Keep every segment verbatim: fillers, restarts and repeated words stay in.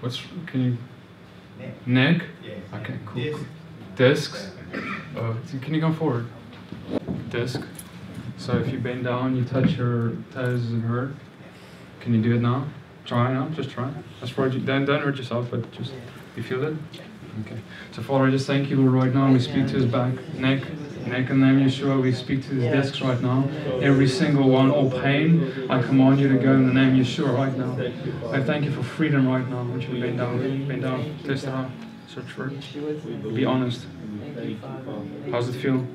What's, can you? Neck. Neck? Yes. Okay, cool. Disc. Discs. Uh, can you come forward? Disc. So if you bend down, you touch your toes and hurt. Can you do it now? Try now, just try. That's right. You, don't, don't hurt yourself, but just, you feel it? Okay. So Father, I just thank you, Lord, right now. We speak to his back, neck. Neck and name Yeshua, we speak to these discs right now. Every single one, all pain, I command you to go in the name Yeshua right now. I thank you for freedom right now. Would you bend down, bend down, test it out, search for it. Be honest. How's it feel?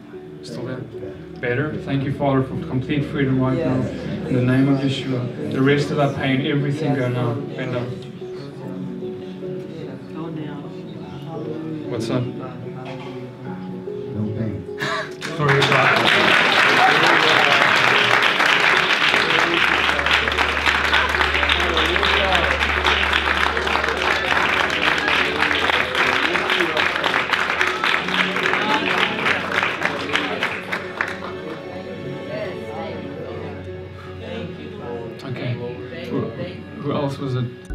Still there? Better? Thank you, Father, for complete freedom right now. In the name of Yeshua, the rest of that pain, everything go now. Bend down. What's up? Glory to God. Okay. Who, who else was it?